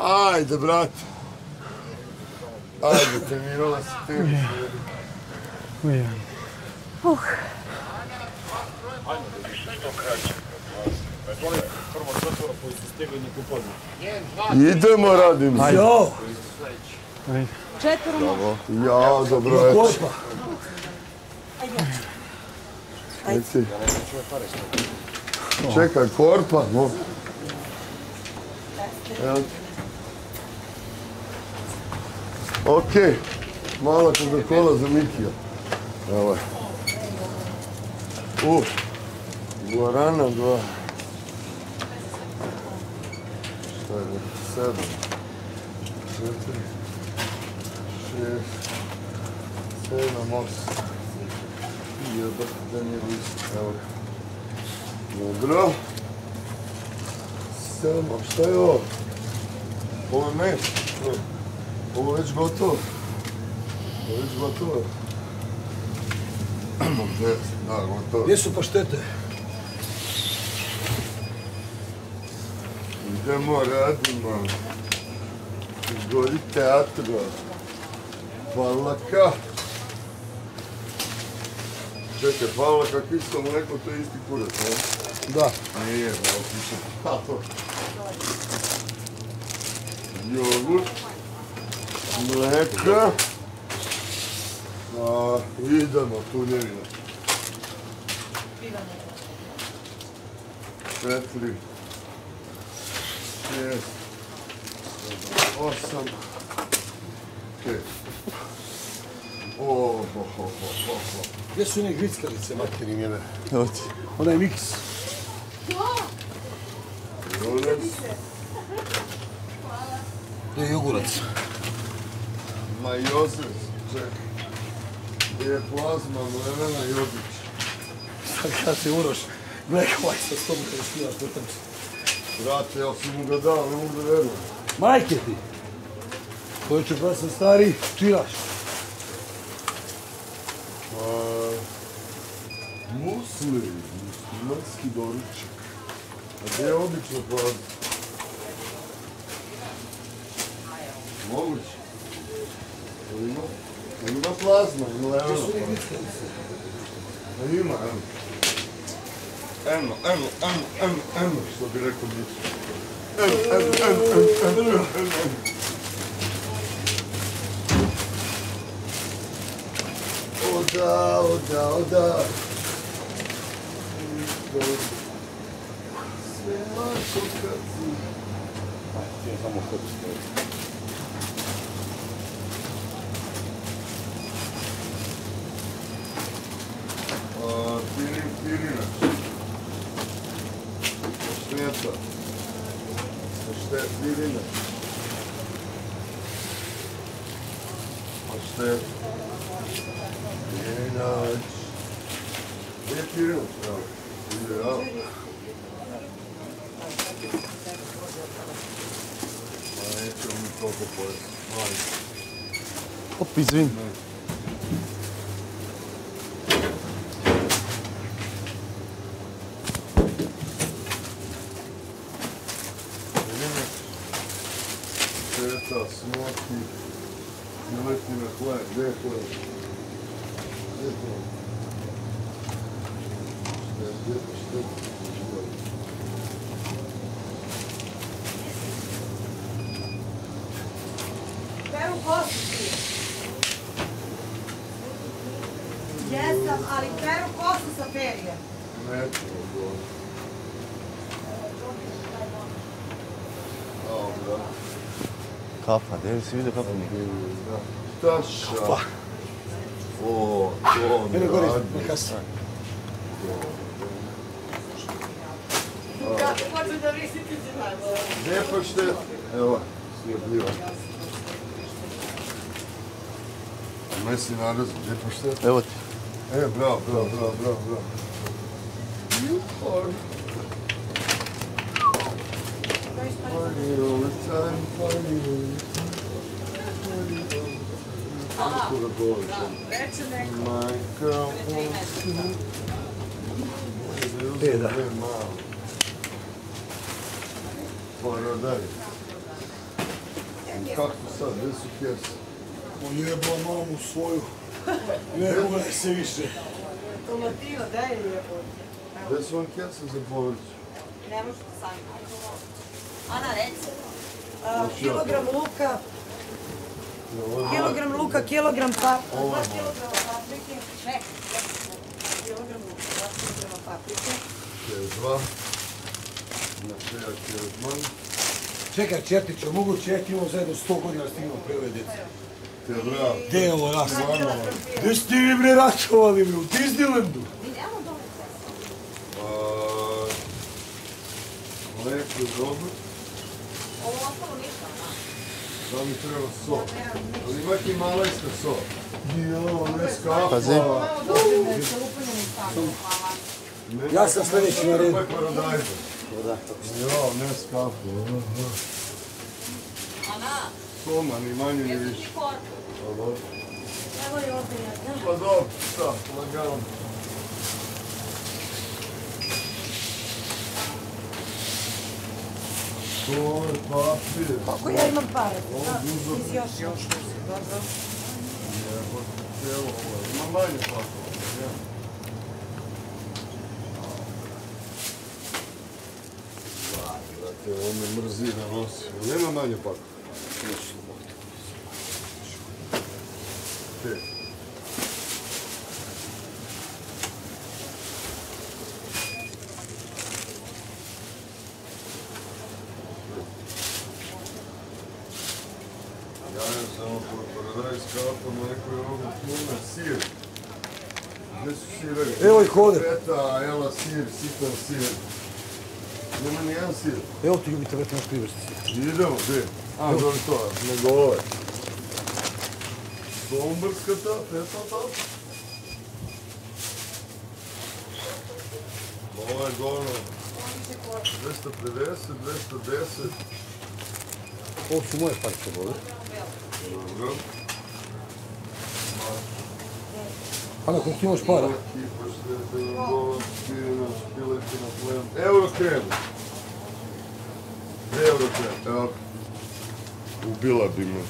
Ajde, brat. Ajde, trenirala si te. Uvijem. Idemo, radim se. Jo! Četvrno. Ja, dobro već. Ajde. Čekaj, korpa. Okej, mala Coca-Cola za Mikija. Evo je. Guarana, dva. Šta je, 7, 4, 6, 7, 8. I jedan, da nije list, evo je. Dobro. 7, a šta je ovo? Ovo je med. Ovo je već gotovo. Ovo je već gotovo. Da, gotovo. Gdje su paštete? Idemo, radimo. Gori teatro. Palaka. Čekaj, Palaka, kislo mu rekao, to je isti kurac, ne? Da. Nije, malo kislo. Ha, to. Jogurt. Mleka. Idemo, tunjevina. 4, 6, 7, 8. Okej. Gdje su one grickalice, materi njene? Evo ti. Ona je miks. Jolec. To je jogurac. Majozec, čekaj. Gdje je plazma, mlevena i odlič. Sad kada se uroš, blekvaj sa sobom kada stilaš potrči. Vrate, ja sam mu ga dao, ne mogu da verujem. Majke ti! Koji ću pravi sam stari, čiraš. Musli, muslimanski doručak. A gdje je obično plazma? Moguće. To ima? Ima plazma, ima levena. To su ne grickalice. Ima, evo. Eno, što bi rekao biće. Eno. O da. Sve lako kad si. Ajde, ti je samo hodu stoji. Pirinač. Pašnjeta. Paštet, pirinač. Paštet. Pirinač. Gdje je pirinač? Ideal. Ma nećemo mi toliko pojeti. Op, izvin. Smoti, naleti na hlaj, gdje je hlaj? Gdje je hlaj? Gdje je hlaj? Peru kosu. Jesam, ali peru kosu sa perije. Neću, dobro. Dobro. Kapa, gdje si vidio kapu mi? Taša! Kapa! O, to mi radi! Kako hoću da visiti zimati? Ne pa što je... Evo, slijepljiva. Mesi narazu, gdje pa što je? Evo ti. E, bravo. Ljubor! Party all the time, party. My girl wants to. Peda. Paradise. Kako sad, gdje su pjese? Pojebala mamu svoju. Ne gledaj se više. Tomatino, daj je ljepota. Gdje su vam kjese za povrću? Ne možete sami. Ana, reci. Kilogram luka. Kilogram luka, kilogram paprike. 2 kilograma paprike. Ne, kilogram luka, 2 kilograma paprike. Kezva. Znači, ja kezman. Čekaj, Četićo, moguće ja ti imam zajedno 100 godina stigno prevedeti. Gdje je ovo ja stvarno? Gdje ste vi bre račovali mi? U Disneylandu? Mi nemamo dole sve. Leko je dobro. Ovo ostalo ništa, da? Da mi treba so. Ali ima ti malajska so. Jao, neska apa. Ja sam sljedeći na redu. Jao, neska apa. Ana! Toma, ni manje ni više. Evo je odbijat. Pa dobro, šta, lagano. Tore, papir. Kako ja imam pare? Iz još. Dobro. Evo, evo, imam manje papira. Ovo me mrzi da nosim. Nema manje papira. Javim samo paradajz kapom, neko je ovdje puno sir. Gdje su sirari? Evo ih ovdje. Peta, jela sir, sitan sir. Nema nijedan sir. Evo ti ljubite već naš privrsti sir. Idemo, gdje? A, dođi to, nego ovaj. Sombrskata, petata. Ovo je govno. 250, 210. Ovo su moje parke, bove. Dobro. Ana, kako ti imaš para? Euro krem. Euro krem, evo. Ubila bi me.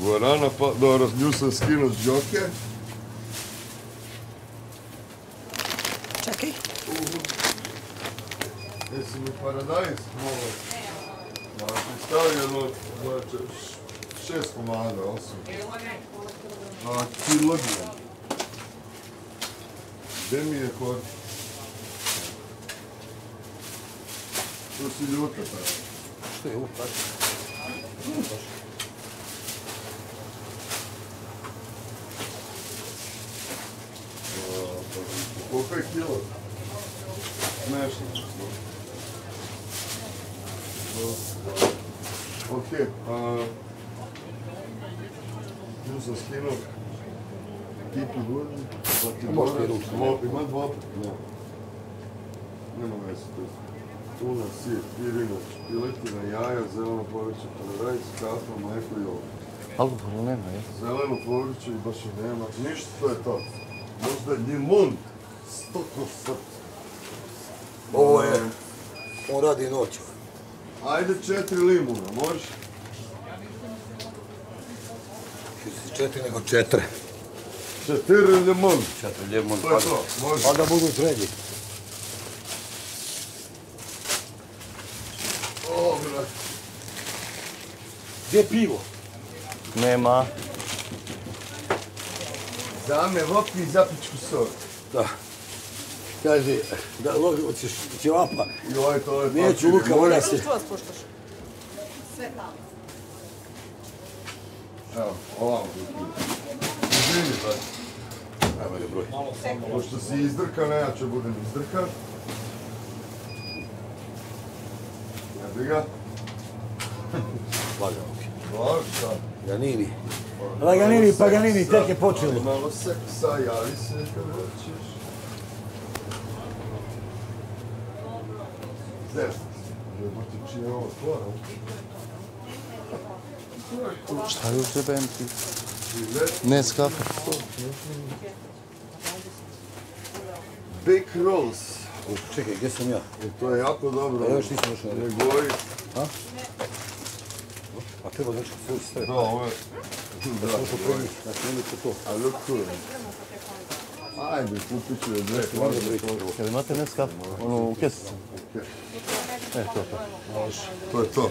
Guarana, pa dobro, nju sam skinuo s džoke. Čekaj. Jesi mi paradajz? Molim. Stavljeno, znači, 6 komada, 8. A, kilogram. Gde mi je kod? To si ljuta, pa. Što je upak? Koliko je kilo? Smešno. Ok, tu sam skinuo tipi gurni, pa ti gurni, ima dva putne. Nema mjese tu. Tuna, sir, pirinač, piletina, jaja, zeleno povrće, paradajz, kafa, mleko i ovo. Alkohola nema, je? Zeleno povrće i baš i nema. Ništa to je to. Možda limon, stoko srce. Ovo je, on radi noć. Ajde 4 limuna, možeš? Što si 4 nego 4? 4 limona. 4 limona, pa to, možeš. Pa da budu sredi. Gdje je pivo? Nema. Za me vopi i zapičku sor. Da. Kaže, da logi od ćevapa. Joj, to je papir. Neću Luka, ona se... Što vas poštaš? Sve tamo. Evo, ovamo. Izvini, broj. Evo je broj. Pošto si izdrkan, ja ću budem izdrkan. Jedi ga. Lagano. Paganini. Laganini, Paganini, tek je počelo. Malo seksa, javi se kad hoćeš. Zrešta se. Žeba ti čije ovo stvara. Šta je u tebe ti? Ne skapa. Big rolls. Čekaj, gdje sam ja? To je jako dobro. Evo još nisam još na redu. Ne goji. Ha? Ne. A treba znači slušati sve. Da, ovo je... Da slušao prvi, znači imate to. A ljud čuje. Ajde, kupit ću je dve kvaze. Jel imate neska? Ono, u kesicu. U kesicu. E, to je to. To je to.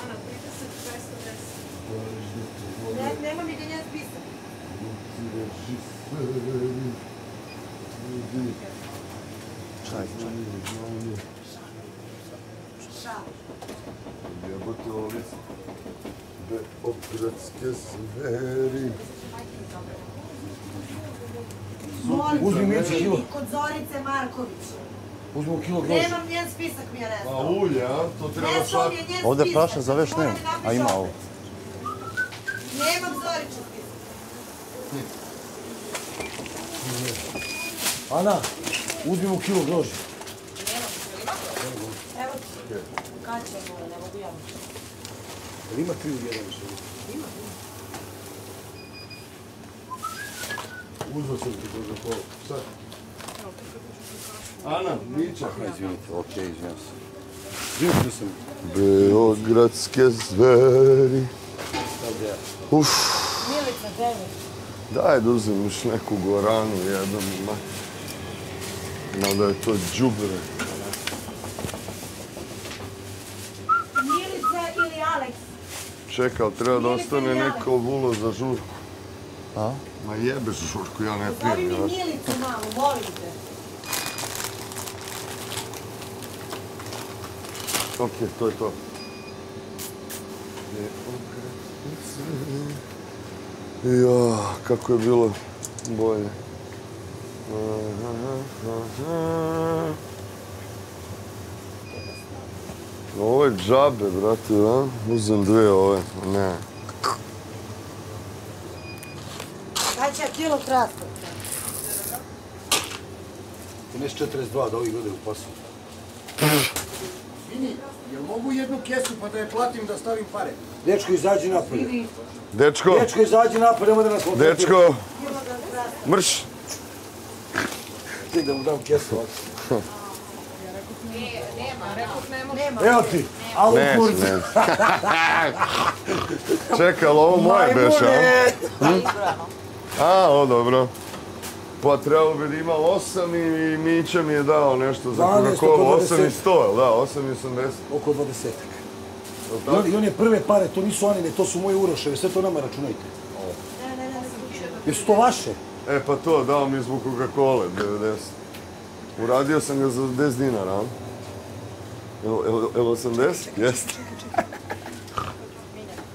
Ana, 30-210. Nema mi gdje njen spisak. Čaj, čaj. Šal. Jebote ovo lice. Be opgradske zveri. Uzmi kilo. Kod Zorice Marković. Uzmi kilo grožđa. Nemam njen spisak mi je nestao. A ulje, a? To treba šak. Ovdje je prašan za veš nema. A ima ovo. Nemam Zoriča spisak. Ana, uzmi mu kilo grožđa. Nemam, jel imate? Evo ti. Kada će gore, ne mogu ja. Jel ima tri udjela više? Ima. Uzma sam ti grožđa polo. Sad. Ana, niča. Izvinite, okej, izvinjam se. Izvinite sam. Beogradske zveri. Sad ja. Uff. Milica, devet. Daj da uzimiš neku goranu jednom ima. Mada je to džubre. Milica ili Aleks? Čekaj, ali treba da ostane neko vulo za žurku. A? Ma jebe za žurku, ja ne pijem. Stavi mi Milicu malo, molim te. Okej, to je to. Jo, kako je bilo bolje. Ovo je džabe, brate, da? Uzem dve ove, ne. Znači, a kilo krasta. 13.42, da ovi gledaju u pasu. Vini, jel mogu jednu kesu pa da je platim da stavim pare? Dečko, izađi napolje. Dečko? Dečko, izađi napolje, nemoj da nas odpratimo. Dečko, mrš. Ti da mu dam kesu, ovako. Nema. Evo ti, alu kurzu. Čekaj, ali ovo moje beša, a? A, o, dobro. Pa trebalo bi da ima 8 i Mića mi je dao nešto za Coca-Cola, 8 i 100, jel da? 8 i 80. Oko 20. I one prve pare, to nisu Anine, to su moje uroševe, sve to nama računajte. Jesu to vaše? E, pa to, dao mi zbog Coca-Cola, 90. Uradio sam ga za 10 dinara, ali? Jel 80? Jeste.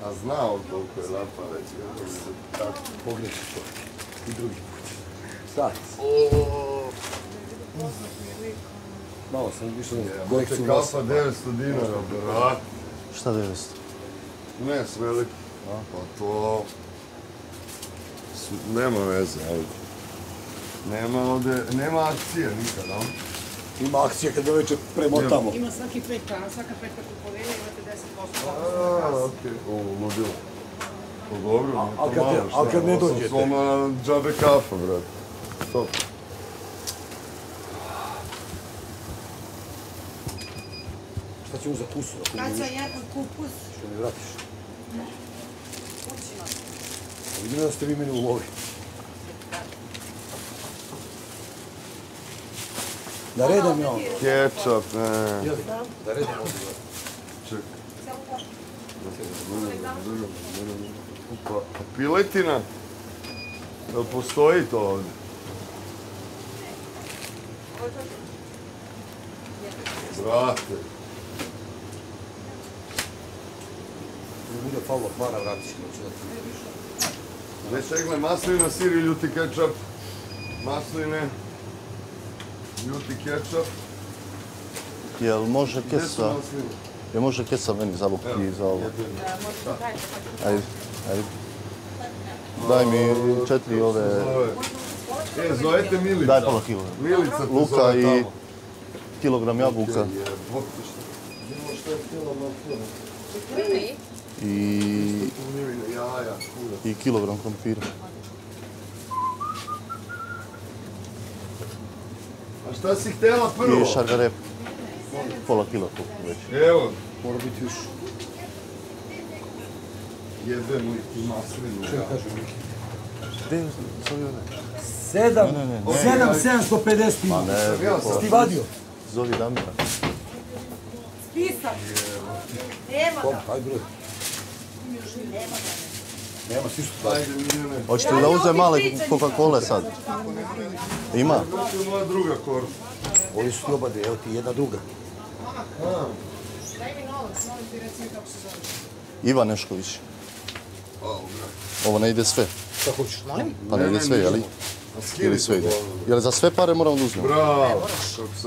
A znao koliko je lapa već. Pogreši to. I drugi put. Stati. Malo sam išao na kolekciju. Kapa 900 dinara, brat. Šta 900? Ne, s veliki. Pa to... Nema veze, ali... Nema akcije nikada, ali? Ima akcija kad ga večer premotamo. Ima svaki petka, na svaka petka kupovine imate 10%. Aaa, okej. Ovo, mobil. To dobro, ne to malo šta. Ali kad ne dođete? Ovo sam sloma džabe kafa, brad. Stop. Šta ćemo za kusu? Kaća, jedan kupus. Što mi vratiš? Ne. Učila. Vidim da ste vi meni ulovi. Da redam je ovdje. Ketchup, ne. Da redam ovdje. Čekaj. Pa piletina? Jel' postoji to ovdje? Vrate. Ne bude Paolo Hvara, vratiš mi. Ne čegle, maslina, sir i ljuti ketchup. Masline. Ljuti ketchup. Jel' može kesa meni zabukti za ovo? Ajde. Daj mi 4 ove... Zovete Milica. Daj pola kilo. Milica te zove tamo. Luka I kilogram jabuka. I kilogram krompira. A šta si htjela prvo? I šargarep. Pola kila tu već. Evo. Mora biti još... Jebem li ti maslinu. Što ja kažem? Gdje sam joj ne? 750 ima. Sam ti vadio? Zovi Damira. Spisak. Nema ga. Nema ga. Nema, svi su tako. Hoćete li da uze male Coca-Cola sad? Ima? Ovo je moja druga korpa. Ovi su ti obade, evo ti jedna druga. Daj mi novac, molim ti reci mi kako se zove. Ivan Nešković. Ovo ne ide sve. Šta hoćeš, naj? Pa ne ide sve, jeli? Ili sve ide. Jel za sve pare moramo da uzmemo? Bravo!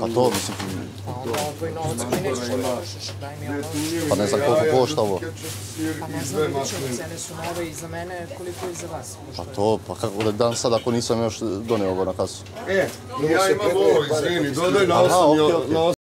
A to mislim ti mi je. Pa onda ovoj novac koji nećeš potrošiš, daj mi ono. Pa ne znam koliko košta ovo. Pa ne znam da ćemo cene su nove i za mene, koliko i za vas. Pa to, pa kako da dam sad ako nisam još donio ovo na kasu? E, ja imam ovo, izvini, dodaj na 8 i 8.